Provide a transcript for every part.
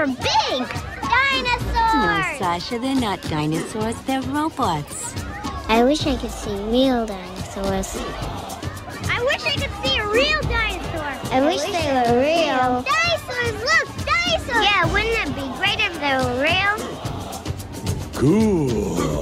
from big dinosaurs! No, Sasha, they're not dinosaurs, they're robots. I wish I could see real dinosaurs. I wish I could see a real dinosaur. I wish they were real. Dinosaurs, look, dinosaurs! Yeah, wouldn't it be great if they were real? Cool.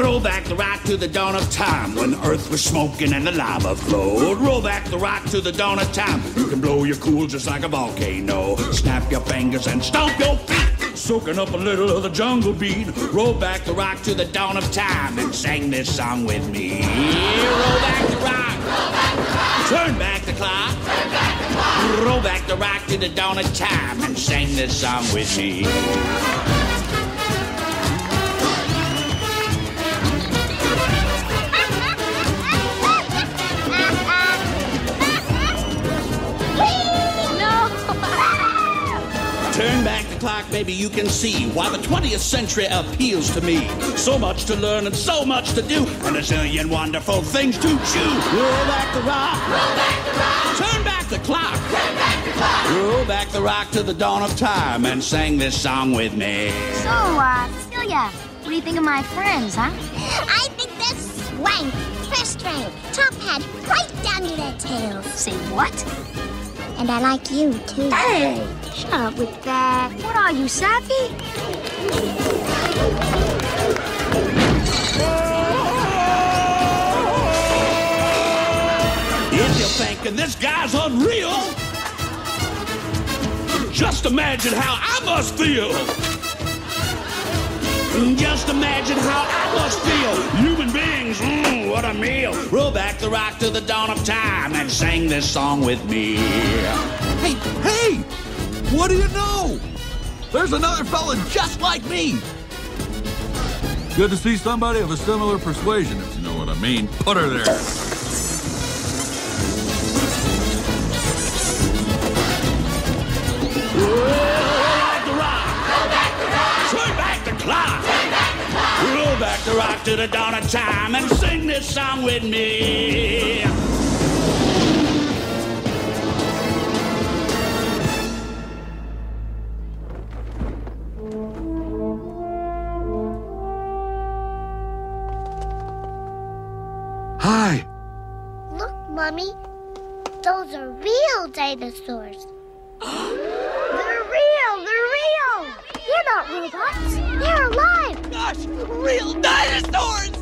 Roll back the rock to the dawn of time when Earth was smoking and the lava flowed. Roll back the rock to the dawn of time. You can blow your cool just like a volcano. Snap your fingers and stomp your feet. Soaking up a little of the jungle beat. Roll back the rock to the dawn of time and sing this song with me. Roll back the rock. Roll back the rock. Turn back the clock. Turn back the clock. Roll back the rock to the dawn of time and sing this song with me. Turn back the clock, baby, you can see why the 20th century appeals to me. So much to learn and so much to do, and a zillion wonderful things to chew. Roll back the rock. Roll back the rock. Turn back the clock. Turn back the clock. Roll back the rock to the dawn of time and sing this song with me. So, Celia, what do you think of my friends, huh? I think they're swank, first rank, top hat, right down to their tails. Say what? And I like you, too. Hey! Shut up with that. What are you, Sappy? If you're thinking this guy's unreal, just imagine how I must feel. Just imagine how I must feel. Human beings, what a meal. Roll back the rock to the dawn of time and sing this song with me. Hey, hey! What do you know? There's another fella just like me. Good to see somebody of a similar persuasion, if you know what I mean. Put her there. Roll back the rock to the dawn of time and sing this song with me. Hi. Look, Mommy. Those are real dinosaurs. They're real. They're not robots. They're alive. Gosh, real dinosaurs!